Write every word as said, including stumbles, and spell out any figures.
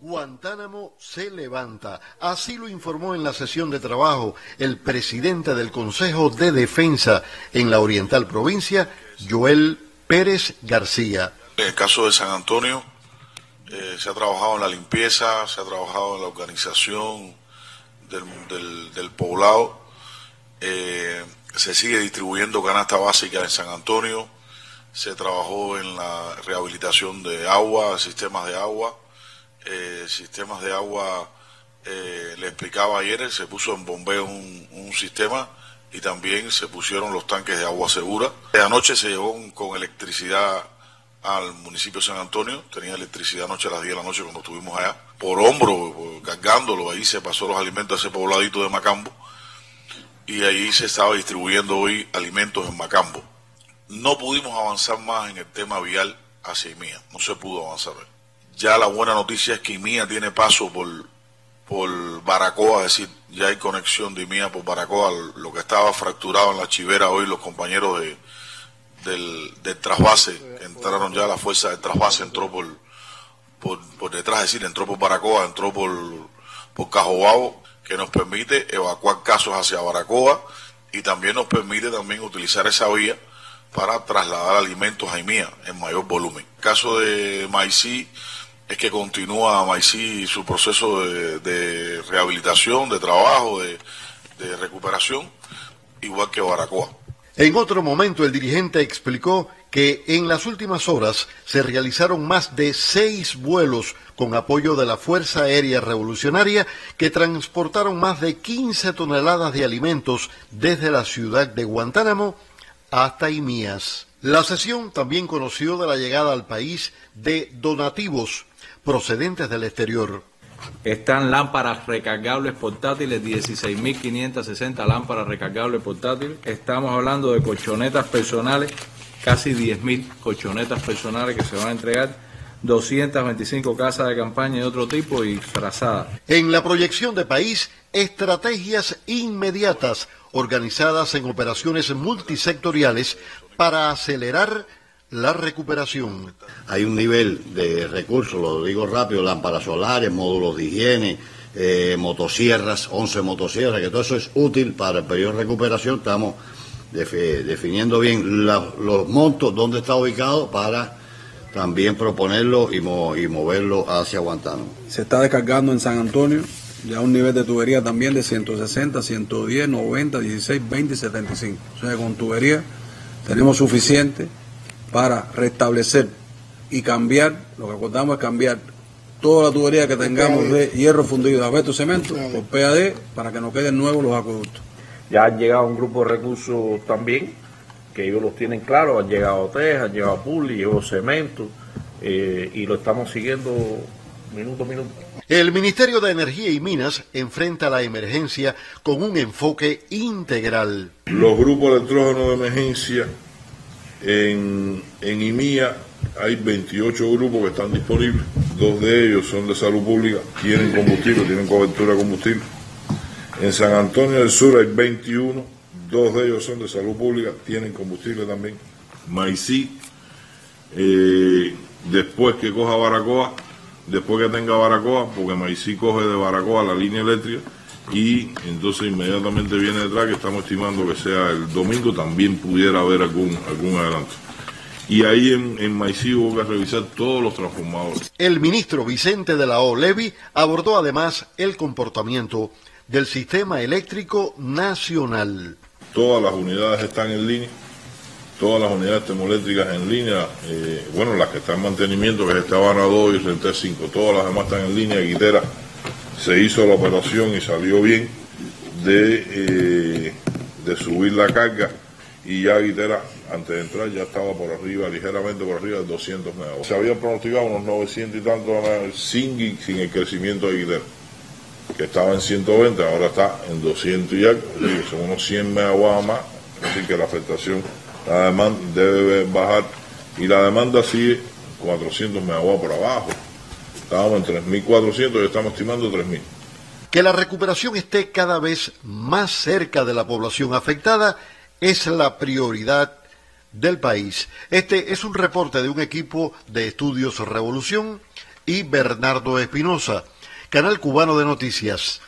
Guantánamo se levanta. Así lo informó en la sesión de trabajo el presidente del Consejo de Defensa en la Oriental Provincia, Joel Pérez García. En el caso de San Antonio, eh, se ha trabajado en la limpieza, se ha trabajado en la organización del, del, del poblado, eh, se sigue distribuyendo canasta básica en San Antonio, se trabajó en la rehabilitación de agua, sistemas de agua, eh, sistemas de agua, eh, le explicaba ayer, se puso en bombeo un, un sistema y también se pusieron los tanques de agua segura. Anoche se llevó un, con electricidad al municipio de San Antonio, tenía electricidad anoche a las diez de la noche cuando estuvimos allá, por hombro, por, cargándolo, ahí se pasó los alimentos a ese pobladito de Macambo y ahí se estaba distribuyendo hoy alimentos en Macambo. No pudimos avanzar más en el tema vial hacia Mía, no se pudo avanzar. Ya la buena noticia es que Mía tiene paso por, por Baracoa, es decir, ya hay conexión de Mía por Baracoa, lo que estaba fracturado en la Chivera hoy, los compañeros de, del, del Trasvase entraron ya, la fuerza del Trasvase entró por, por, por detrás, es decir, entró por Baracoa, entró por, por Cajobao, que nos permite evacuar casos hacia Baracoa y también nos permite también utilizar esa vía para trasladar alimentos a Imías en mayor volumen. El caso de Maisí es que continúa Maisí su proceso de, de rehabilitación, de trabajo, de, de recuperación, igual que Baracoa. En otro momento el dirigente explicó que en las últimas horas se realizaron más de seis vuelos con apoyo de la Fuerza Aérea Revolucionaria que transportaron más de quince toneladas de alimentos desde la ciudad de Guantánamo hasta Imías. La sesión también conoció de la llegada al país de donativos procedentes del exterior. Están lámparas recargables portátiles, dieciséis mil quinientas sesenta lámparas recargables portátiles. Estamos hablando de colchonetas personales, casi diez mil colchonetas personales que se van a entregar, doscientas veinticinco casas de campaña de otro tipo y frazadas. En la proyección de país, estrategias inmediatas organizadas en operaciones multisectoriales para acelerar la recuperación. Hay un nivel de recursos, lo digo rápido, lámparas solares, módulos de higiene, eh, motosierras, once motosierras, que todo eso es útil para el periodo de recuperación. Estamos definiendo bien la, los montos, dónde está ubicado para también proponerlo y, mo y moverlo hacia Guantánamo. Se está descargando en San Antonio ya un nivel de tubería también de ciento sesenta, ciento diez, noventa, dieciséis, veinte y setenta y cinco. O sea, con tubería tenemos suficiente para restablecer y cambiar, lo que acordamos es cambiar toda la tubería que tengamos de hierro fundido, asbesto, cemento, por P A D, para que nos queden nuevos los acueductos. Ya han llegado un grupo de recursos también, que ellos los tienen claros, han llegado tejas, han llegado puli, llegó cemento, eh, y lo estamos siguiendo minuto a minuto. El Ministerio de Energía y Minas enfrenta la emergencia con un enfoque integral. Los grupos electrógenos de emergencia en, en Imía hay veintiocho grupos que están disponibles, dos de ellos son de salud pública, tienen combustible, tienen cobertura de combustible. En San Antonio del Sur hay veintiuno. Dos de ellos son de salud pública, tienen combustible también. Maisí, eh, después que coja Baracoa, después que tenga Baracoa, porque Maisí coge de Baracoa la línea eléctrica y entonces inmediatamente viene detrás, que estamos estimando que sea el domingo, también pudiera haber algún, algún adelanto. Y ahí en, en Maisí hubo que revisar todos los transformadores. El ministro Vicente de la O. Levy abordó además el comportamiento del sistema eléctrico nacional. Todas las unidades están en línea, todas las unidades termoeléctricas en línea, eh, bueno, las que están en mantenimiento, que estaban a dos y renté cinco, todas las demás están en línea. Guiteras se hizo la operación y salió bien de, eh, de subir la carga y ya Guiteras, antes de entrar, ya estaba por arriba, ligeramente por arriba de doscientos megavatios. Se habían pronosticado unos novecientos y tantos sin, sin el crecimiento de Guiteras, que estaba en ciento veinte, ahora está en doscientos y algo, son unos cien megawatts más, así que la afectación, la demanda debe bajar, y la demanda sigue cuatrocientos megawatts por abajo, estábamos en tres mil cuatrocientos y estamos estimando tres mil. Que la recuperación esté cada vez más cerca de la población afectada es la prioridad del país. Este es un reporte de un equipo de estudios Revolución, y Bernardo Espinosa. Canal Cubano de Noticias.